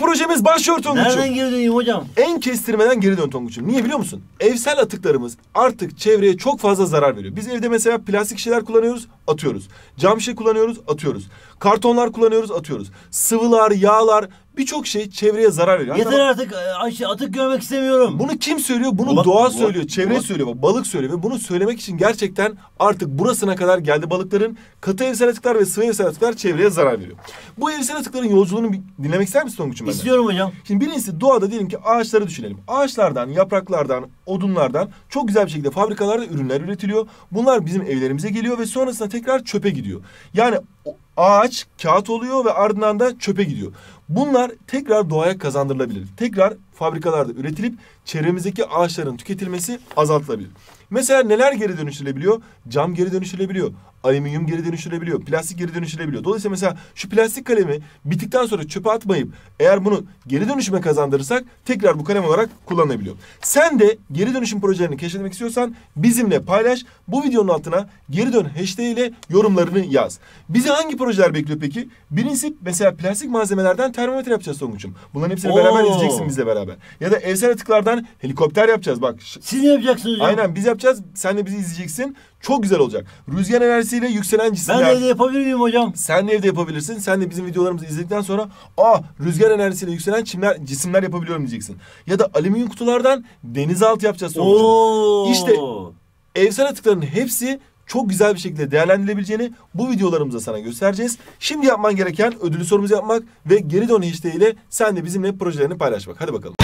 dön projemiz başlıyor Tonguç'um. Nereden geri döneyim hocam? En kestirmeden geri dön Tonguç'um. Niye biliyor musun? Evsel atıklarımız artık çevreye çok fazla zarar veriyor. Biz evde mesela plastik şeyler kullanıyoruz, atıyoruz. Cam şişe kullanıyoruz, atıyoruz. Kartonlar kullanıyoruz, atıyoruz. Sıvılar, yağlar, birçok şey çevreye zarar veriyor. Yeter artık Ayşe, atık görmek istemiyorum. Bunu kim söylüyor? Bunu doğa söylüyor, çevre söylüyor, balık söylüyor. Ve bunu söylemek için gerçekten artık burasına kadar geldi balıkların. Katı evsel atıklar ve sıvı evsel atıklar çevreye zarar veriyor. Bu evsel atıkların yolculuğunu dinlemek ister misin Tonguç'um? İstiyorum hocam. Şimdi birincisi doğada diyelim ki ağaçları düşünelim. Ağaçlardan, yapraklardan, odunlardan çok güzel bir şekilde fabrikalarda ürünler üretiliyor. Bunlar bizim evlerimize geliyor ve sonrasında tekrar çöpe gidiyor. Yani ağaç kağıt oluyor ve ardından da çöpe gidiyor. Bunlar tekrar doğaya kazandırılabilir. Tekrar fabrikalarda üretilip çevremizdeki ağaçların tüketilmesi azaltılabilir. Mesela neler geri dönüştürülebiliyor? Cam geri dönüştürülebiliyor. Alüminyum geri dönüştürülebiliyor. Plastik geri dönüştürülebiliyor. Dolayısıyla mesela şu plastik kalemi bittikten sonra çöpe atmayıp eğer bunu geri dönüşüme kazandırırsak tekrar bu kalem olarak kullanılabiliyor. Sen de geri dönüşüm projelerini keşfetmek istiyorsan bizimle paylaş. Bu videonun altına geri dön hashtag ile yorumlarını yaz. Bizi hangi projeler bekliyor peki? Birincisi mesela plastik malzemelerden termometre yapacağız Tonguç'um. Bunların hepsini beraber izleyeceksin bizle beraber. Ya da evsel atıklardan helikopter yapacağız bak. Siz ne yapacaksınız hocam? Aynen biz yapacağız. Sen de bizi izleyeceksin. Çok güzel olacak. Rüzgar enerjisiyle yükselen cisimler. Ben de evde yapabilir miyim hocam? Sen de evde yapabilirsin. Sen de bizim videolarımızı izledikten sonra rüzgar enerjisiyle yükselen cisimler yapabiliyorum diyeceksin. Ya da alüminyum kutulardan denizaltı yapacağız Tonguç'um. İşte evsel atıkların hepsi çok güzel bir şekilde değerlendirilebileceğini bu videolarımızda sana göstereceğiz. Şimdi yapman gereken ödüllü sorumuzu yapmak ve geri dön hashtag ile sen de bizimle projelerini paylaşmak. Hadi bakalım.